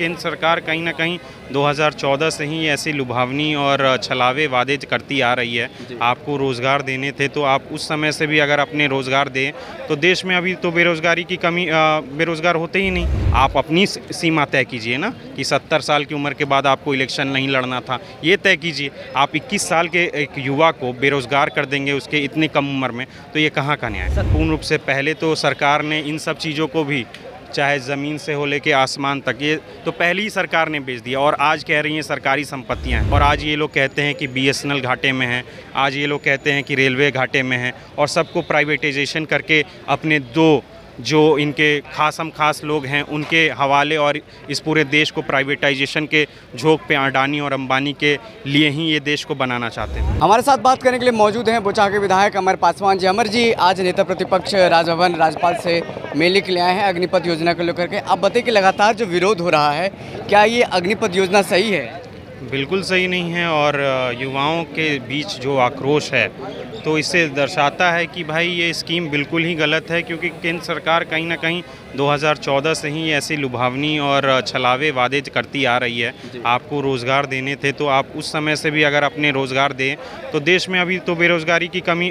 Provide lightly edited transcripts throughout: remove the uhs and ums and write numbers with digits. केंद्र सरकार कहीं ना कहीं 2014 से ही ऐसे लुभावनी और छलावे वादे करती आ रही है। आपको रोज़गार देने थे तो आप उस समय से भी अगर अपने रोज़गार दें तो देश में अभी तो बेरोज़गारी की कमी, बेरोज़गार होते ही नहीं। आप अपनी सीमा तय कीजिए ना कि 70 साल की उम्र के बाद आपको इलेक्शन नहीं लड़ना था, ये तय कीजिए। आप 21 साल के एक युवा को बेरोज़गार कर देंगे उसके इतनी कम उम्र में, तो ये कहाँ का न्याय है? पूर्ण रूप से पहले तो सरकार ने इन सब चीज़ों को भी, चाहे ज़मीन से हो लेके आसमान तक, ये तो पहले ही सरकार ने बेच दिया। और आज कह रही हैं सरकारी संपत्तियां हैं, और आज ये लोग कहते हैं कि बीएसएनएल घाटे में है, आज ये लोग कहते हैं कि रेलवे घाटे में है, और सबको प्राइवेटाइजेशन करके अपने दो जो इनके खासम खास लोग हैं उनके हवाले, और इस पूरे देश को प्राइवेटाइजेशन के झोंक पे अडानी और अंबानी के लिए ही ये देश को बनाना चाहते हैं। हमारे साथ बात करने के लिए मौजूद हैं बोचा के विधायक अमर पासवान जी। अमर जी, आज नेता प्रतिपक्ष राजभवन राजपाल से मेले के लिए आए हैं अग्निपथ योजना को लेकर के। आप बताइए कि लगातार जो विरोध हो रहा है, क्या ये अग्निपथ योजना सही है? बिल्कुल सही नहीं है, और युवाओं के बीच जो आक्रोश है तो इससे दर्शाता है कि भाई ये स्कीम बिल्कुल ही गलत है, क्योंकि केंद्र सरकार कहीं ना कहीं 2014 से ही ऐसी लुभावनी और छलावे वादे करती आ रही है। आपको रोज़गार देने थे तो आप उस समय से भी अगर अपने रोज़गार दें तो देश में अभी तो बेरोज़गारी की कमी,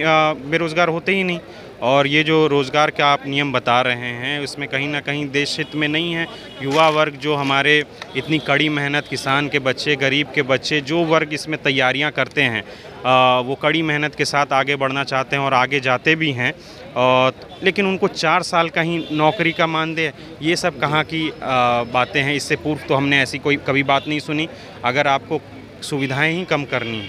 बेरोज़गार होते ही नहीं। और ये जो रोज़गार का आप नियम बता रहे हैं उसमें कहीं ना कहीं देश हित में नहीं है। युवा वर्ग जो हमारे इतनी कड़ी मेहनत, किसान के बच्चे, गरीब के बच्चे, जो वर्ग इसमें तैयारियां करते हैं वो कड़ी मेहनत के साथ आगे बढ़ना चाहते हैं और आगे जाते भी हैं, लेकिन उनको 4 साल का ही नौकरी का मानदेय, ये सब कहाँ की बातें हैं। इससे पूर्व तो हमने ऐसी कोई कभी बात नहीं सुनी। अगर आपको सुविधाएँ ही कम करनी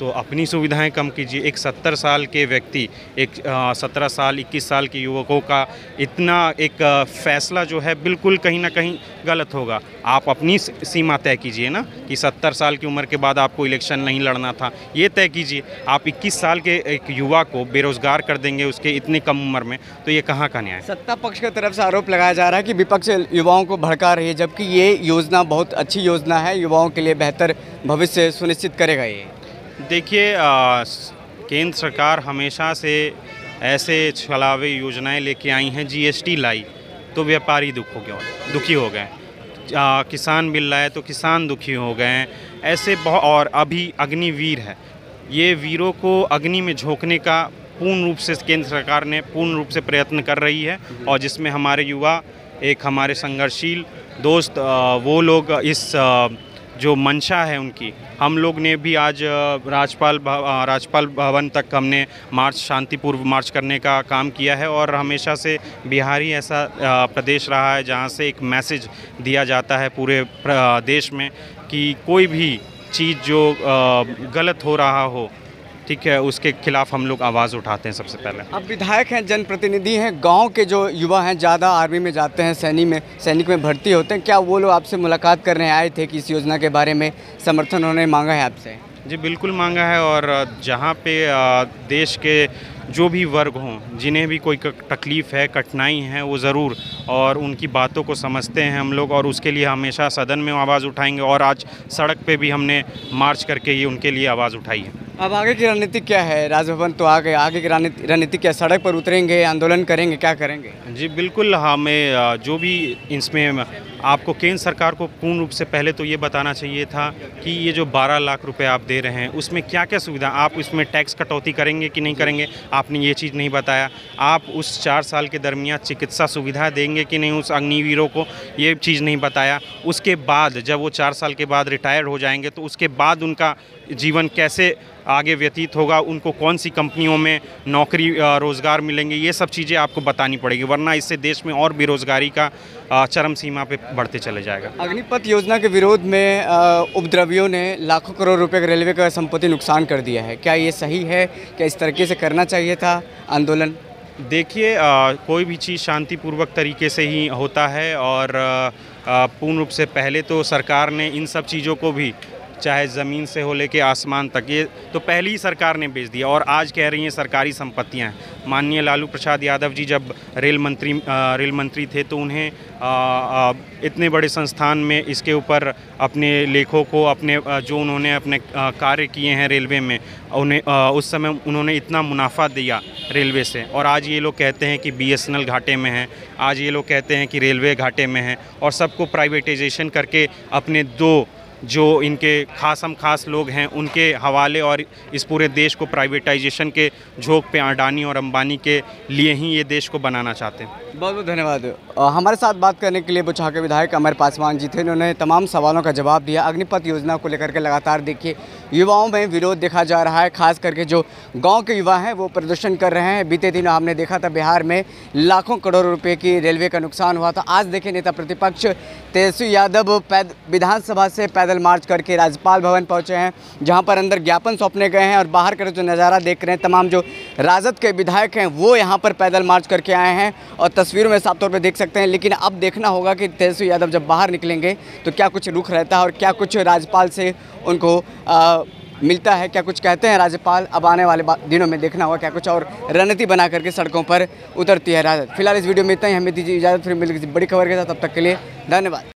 तो अपनी सुविधाएं कम कीजिए। एक 70 साल के व्यक्ति, एक 17 साल 21 साल के युवकों का इतना एक फैसला जो है बिल्कुल कहीं ना कहीं गलत होगा। आप अपनी सीमा तय कीजिए ना कि 70 साल की उम्र के बाद आपको इलेक्शन नहीं लड़ना था, ये तय कीजिए। आप 21 साल के एक युवा को बेरोज़गार कर देंगे उसके इतनी कम उम्र में, तो ये कहाँ का न्याय? सत्ता पक्ष की तरफ से आरोप लगाया जा रहा है कि विपक्ष युवाओं को भड़का रही है, जबकि ये योजना बहुत अच्छी योजना है, युवाओं के लिए बेहतर भविष्य सुनिश्चित करेगा। ये देखिए, केंद्र सरकार हमेशा से ऐसे छलावे योजनाएं लेके आई हैं। जीएसटी लाई तो व्यापारी दुखी हो गए, किसान बिल लाए तो किसान दुखी हो गए, ऐसे बहुत। और अभी अग्निवीर है, ये वीरों को अग्नि में झोंकने का पूर्ण रूप से केंद्र सरकार ने पूर्ण रूप से प्रयत्न कर रही है, और जिसमें हमारे युवा, एक हमारे संघर्षशील दोस्त, वो लोग इस जो मंशा है उनकी, हम लोग ने भी आज राजपाल भवन तक हमने मार्च, शांतिपूर्व मार्च करने का काम किया है। और हमेशा से बिहार ही ऐसा प्रदेश रहा है जहां से एक मैसेज दिया जाता है पूरे देश में कि कोई भी चीज़ जो गलत हो रहा हो, ठीक है, उसके खिलाफ हम लोग आवाज़ उठाते हैं सबसे पहले। अब विधायक हैं, जनप्रतिनिधि हैं, गांव के जो युवा हैं ज़्यादा आर्मी में जाते हैं, सैनिक में भर्ती होते हैं, क्या वो लोग आपसे मुलाकात करने आए थे कि इस योजना के बारे में समर्थन उन्होंने मांगा है आपसे? जी बिल्कुल मांगा है, और जहाँ पे देश के जो भी वर्ग हों, जिन्हें भी कोई तकलीफ़ है, कठिनाई है, वो ज़रूर और उनकी बातों को समझते हैं हम लोग, और उसके लिए हमेशा सदन में आवाज़ उठाएंगे। और आज सड़क पे भी हमने मार्च करके ये उनके लिए आवाज़ उठाई है। अब आगे की रणनीति क्या है? राजभवन तो आ गए, आगे की रणनीति क्या? सड़क पर उतरेंगे, आंदोलन करेंगे, क्या करेंगे? जी बिल्कुल, हमें जो भी इसमें आपको केंद्र सरकार को पूर्ण रूप से पहले तो ये बताना चाहिए था कि ये जो 12 लाख रुपए आप दे रहे हैं उसमें क्या क्या सुविधा, आप उसमें टैक्स कटौती करेंगे कि नहीं करेंगे, आपने ये चीज़ नहीं बताया। आप उस 4 साल के दरमियान चिकित्सा सुविधा देंगे कि नहीं उस अग्निवीरों को, ये चीज़ नहीं बताया। उसके बाद जब वो 4 साल के बाद रिटायर हो जाएंगे तो उसके बाद उनका जीवन कैसे आगे व्यतीत होगा, उनको कौन सी कंपनियों में नौकरी, रोज़गार मिलेंगे, ये सब चीज़ें आपको बतानी पड़ेगी, वरना इससे देश में और बेरोज़गारी का चरम सीमा पे बढ़ते चले जाएगा। अग्निपथ योजना के विरोध में उपद्रवियों ने लाखों करोड़ रुपए के रेलवे का संपत्ति नुकसान कर दिया है, क्या ये सही है? क्या इस तरीके से करना चाहिए था आंदोलन? देखिए, कोई भी चीज़ शांतिपूर्वक तरीके से ही होता है, और पूर्ण रूप से पहले तो सरकार ने इन सब चीज़ों को भी, चाहे ज़मीन से हो लेके आसमान तक, ये तो पहले ही सरकार ने बेच दिया। और आज कह रही हैं सरकारी संपत्तियां हैं, माननीय लालू प्रसाद यादव जी जब रेल मंत्री थे तो उन्हें इतने बड़े संस्थान में इसके ऊपर अपने लेखों को अपने जो उन्होंने अपने कार्य किए हैं रेलवे में उन्हें उस समय उन्होंने इतना मुनाफा दिया रेलवे से। और आज ये लोग कहते हैं कि बीएसएनएल घाटे में है, आज ये लोग कहते हैं कि रेलवे घाटे में है और सबको प्राइवेटाइजेशन करके अपने दो जो इनके खास लोग हैं उनके हवाले और इस पूरे देश को प्राइवेटाइजेशन के झोंक पे अडानी और अंबानी के लिए ही ये देश को बनाना चाहते हैं। बहुत बहुत धन्यवाद। हमारे साथ बात करने के लिए बुछा के विधायक अमर पासवान जी थे। इन्होंने तमाम सवालों का जवाब दिया। अग्निपथ योजना को लेकर के लगातार देखिए युवाओं में विरोध देखा जा रहा है, खास करके जो गाँव के युवा हैं वो प्रदर्शन कर रहे हैं। बीते दिनों हमने देखा था बिहार में लाखों करोड़ों रुपये की रेलवे का नुकसान हुआ था। आज देखें नेता प्रतिपक्ष तेजस्वी यादव विधानसभा से पैदल मार्च करके राज्यपाल भवन पहुंचे हैं, जहां पर अंदर ज्ञापन सौंपने गए हैं और बाहर का जो नज़ारा देख रहे हैं तमाम जो राजद के विधायक हैं वो यहां पर पैदल मार्च करके आए हैं और तस्वीरों में साफ तौर पर देख सकते हैं। लेकिन अब देखना होगा कि तेजस्वी यादव जब बाहर निकलेंगे तो क्या कुछ रुख रहता है और क्या कुछ राज्यपाल से उनको मिलता है, क्या कुछ कहते हैं राज्यपाल। अब आने वाले दिनों में देखना होगा क्या कुछ और रणनीति बना करके सड़कों पर उतरती है राजद। फिलहाल इस वीडियो में इतना ही, हमें दीजिए इजाज़त, फिर मिलेगी बड़ी खबर के साथ। तब तक के लिए धन्यवाद।